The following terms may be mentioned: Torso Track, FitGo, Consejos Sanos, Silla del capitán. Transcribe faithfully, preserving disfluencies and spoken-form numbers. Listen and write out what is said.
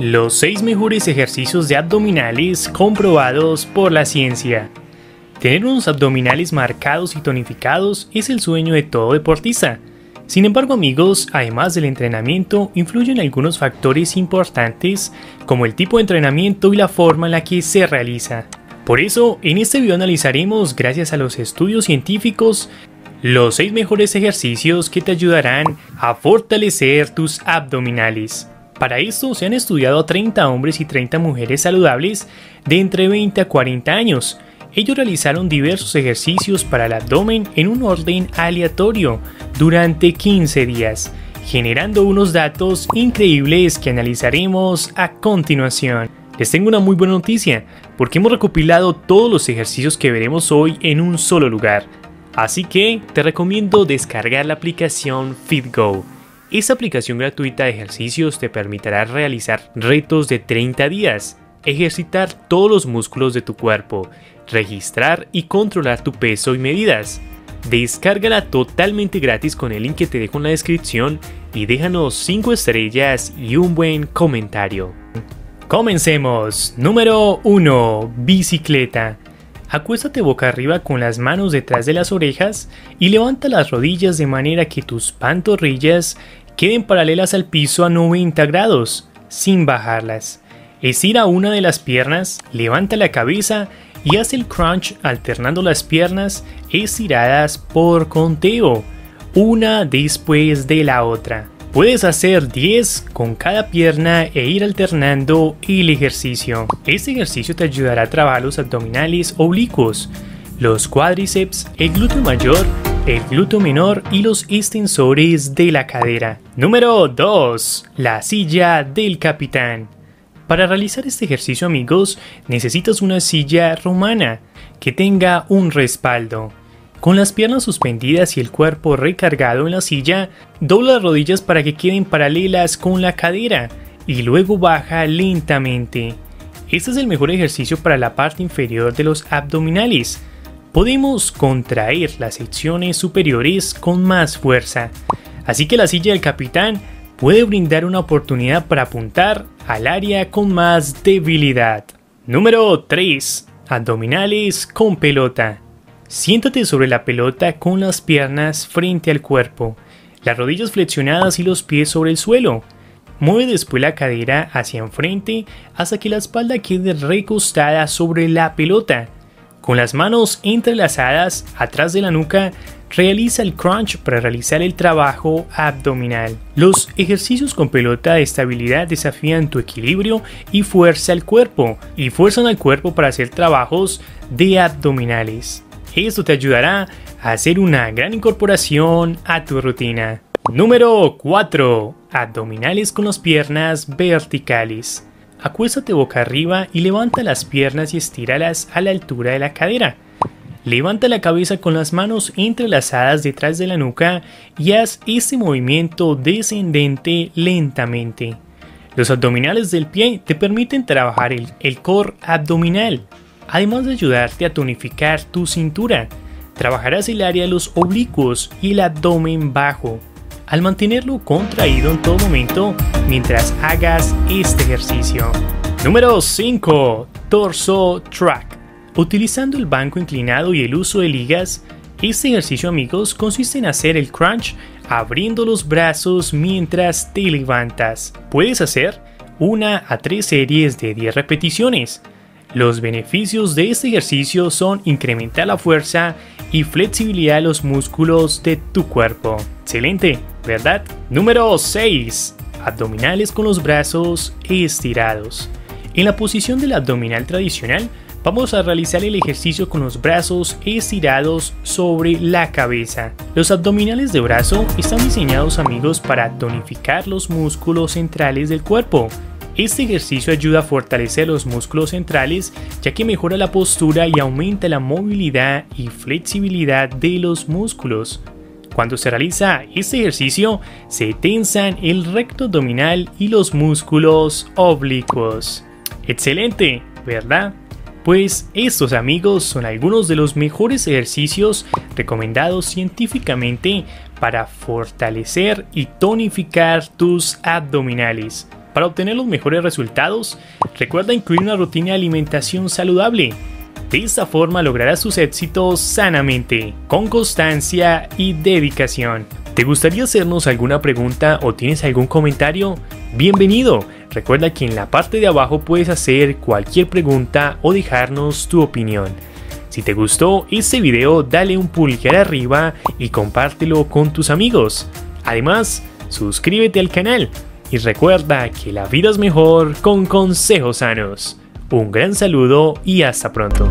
Los seis mejores ejercicios de abdominales comprobados por la ciencia. Tener unos abdominales marcados y tonificados es el sueño de todo deportista. Sin embargo, amigos, además del entrenamiento, influyen algunos factores importantes como el tipo de entrenamiento y la forma en la que se realiza. Por eso, en este video analizaremos, gracias a los estudios científicos, los seis mejores ejercicios que te ayudarán a fortalecer tus abdominales. Para esto se han estudiado a treinta hombres y treinta mujeres saludables de entre veinte a cuarenta años. Ellos realizaron diversos ejercicios para el abdomen en un orden aleatorio durante quince días, generando unos datos increíbles que analizaremos a continuación. Les tengo una muy buena noticia, porque hemos recopilado todos los ejercicios que veremos hoy en un solo lugar. Así que te recomiendo descargar la aplicación FitGo. Esta aplicación gratuita de ejercicios te permitirá realizar retos de treinta días, ejercitar todos los músculos de tu cuerpo, registrar y controlar tu peso y medidas. Descárgala totalmente gratis con el link que te dejo en la descripción y déjanos cinco estrellas y un buen comentario. ¡Comencemos! Número uno. Bicicleta. Acuéstate boca arriba con las manos detrás de las orejas y levanta las rodillas de manera que tus pantorrillas queden paralelas al piso a noventa grados, sin bajarlas. Estira una de las piernas, levanta la cabeza y haz el crunch alternando las piernas estiradas por conteo, una después de la otra. Puedes hacer diez con cada pierna e ir alternando el ejercicio. Este ejercicio te ayudará a trabajar los abdominales oblicuos, los cuádriceps, el glúteo mayor, el glúteo menor y los extensores de la cadera. Número dos. La silla del capitán. Para realizar este ejercicio, amigos, necesitas una silla romana que tenga un respaldo. Con las piernas suspendidas y el cuerpo recargado en la silla, dobla las rodillas para que queden paralelas con la cadera y luego baja lentamente. Este es el mejor ejercicio para la parte inferior de los abdominales. Podemos contraer las secciones superiores con más fuerza, así que la silla del capitán puede brindar una oportunidad para apuntar al área con más debilidad. Número tres. Abdominales con pelota. Siéntate sobre la pelota con las piernas frente al cuerpo, las rodillas flexionadas y los pies sobre el suelo. Mueve después la cadera hacia enfrente hasta que la espalda quede recostada sobre la pelota. Con las manos entrelazadas atrás de la nuca, realiza el crunch para realizar el trabajo abdominal. Los ejercicios con pelota de estabilidad desafían tu equilibrio y fuerza al cuerpo, y fuerzan al cuerpo para hacer trabajos de abdominales. Esto te ayudará a hacer una gran incorporación a tu rutina. Número cuatro. Abdominales con las piernas verticales. Acuéstate boca arriba y levanta las piernas y estíralas a la altura de la cadera. Levanta la cabeza con las manos entrelazadas detrás de la nuca y haz este movimiento descendente lentamente. Los abdominales del pie te permiten trabajar el, el core abdominal, además de ayudarte a tonificar tu cintura. Trabajarás el área de los oblicuos y el abdomen bajo, al mantenerlo contraído en todo momento mientras hagas este ejercicio. Número cinco. Torso Track. Utilizando el banco inclinado y el uso de ligas, este ejercicio, amigos, consiste en hacer el crunch abriendo los brazos mientras te levantas. Puedes hacer una a tres series de diez repeticiones. Los beneficios de este ejercicio son incrementar la fuerza y flexibilidad de los músculos de tu cuerpo. Excelente, ¿verdad? Número seis. Abdominales con los brazos estirados. En la posición del abdominal tradicional, vamos a realizar el ejercicio con los brazos estirados sobre la cabeza. Los abdominales de brazo están diseñados, amigos, para tonificar los músculos centrales del cuerpo. Este ejercicio ayuda a fortalecer los músculos centrales, ya que mejora la postura y aumenta la movilidad y flexibilidad de los músculos. Cuando se realiza este ejercicio, se tensan el recto abdominal y los músculos oblicuos. ¡Excelente! ¿Verdad? Pues estos, amigos, son algunos de los mejores ejercicios recomendados científicamente para fortalecer y tonificar tus abdominales. Para obtener los mejores resultados, recuerda incluir una rutina de alimentación saludable. De esta forma lograrás tus éxitos sanamente, con constancia y dedicación. ¿Te gustaría hacernos alguna pregunta o tienes algún comentario? ¡Bienvenido! Recuerda que en la parte de abajo puedes hacer cualquier pregunta o dejarnos tu opinión. Si te gustó este video, dale un pulgar arriba y compártelo con tus amigos. Además, suscríbete al canal y recuerda que la vida es mejor con consejos sanos. Un gran saludo y hasta pronto.